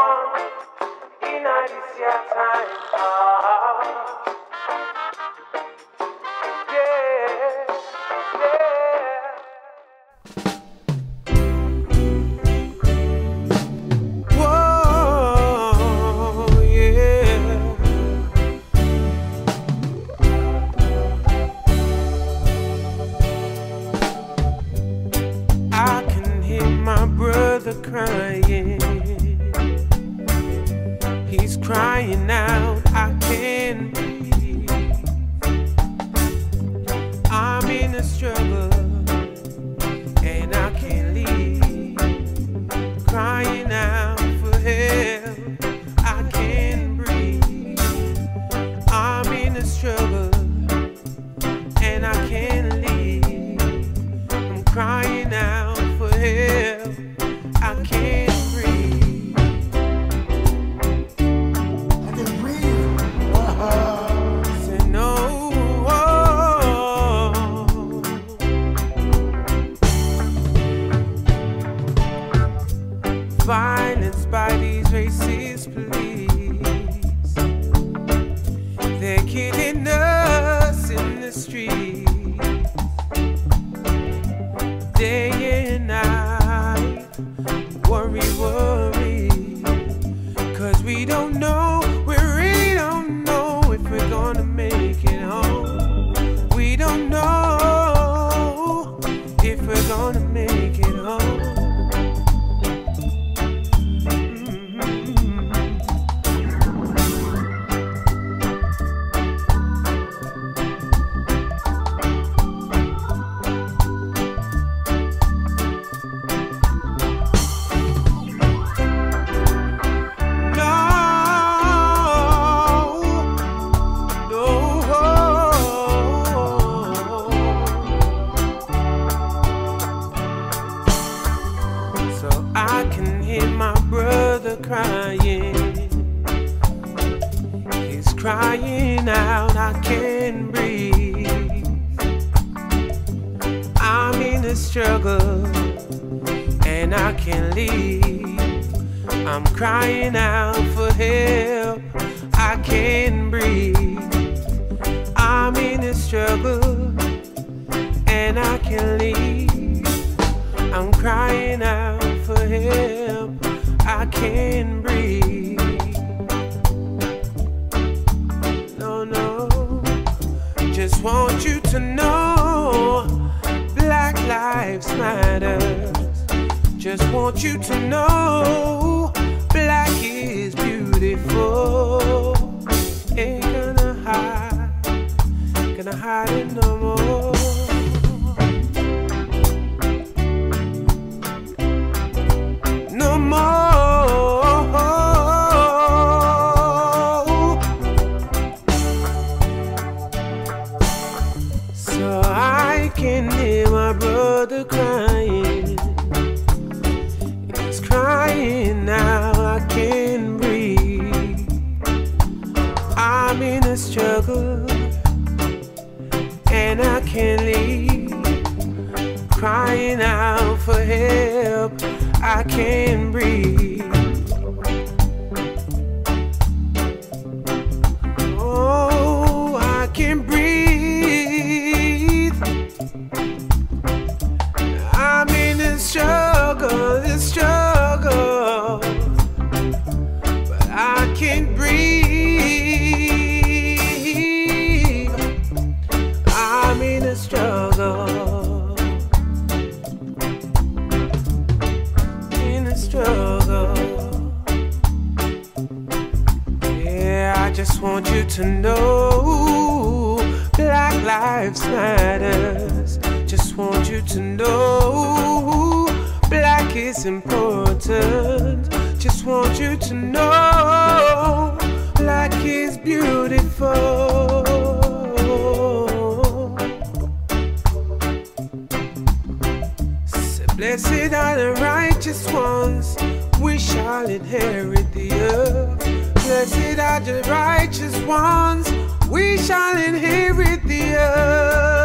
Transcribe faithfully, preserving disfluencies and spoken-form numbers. want in a this year time. Ah. Crying, he's crying out, I can't breathe. I'm in a struggle and I can't leave. Crying out for help, I can't breathe. I'm in a struggle and I can't leave. I'm crying out for help, I can't breathe. I can breathe. Wow. Say no. Violence by these racist police. They're killing us in the streets. Day and night. Worry, worry, cause we don't know, we really don't know if we're gonna make it home. We don't know if we're gonna make it home. Crying, he's crying out, I can't breathe. I'm in a struggle and I can't leave. I'm crying out for help, I can't breathe. I'm in a struggle and I can't leave. I'm crying out for help, I can't breathe. No, no. Just want you to know, Black Lives Matter. Just want you to know, black is beautiful. Ain't gonna hide, gonna hide it no more. No more. Brother crying, he's crying now, I can't breathe. I'm in a struggle and I can't leave. Crying out for help, I can't breathe. Oh, I can't breathe. I'm in this struggle, this struggle, but I can't breathe. I'm in a struggle, in a struggle. Yeah, I just want you to know, Black Lives Matters. Just want you to know, black is important. Just want you to know, black is beautiful. So blessed are the righteous ones, we shall inherit the earth. Blessed are the righteous ones, we shall inherit the earth.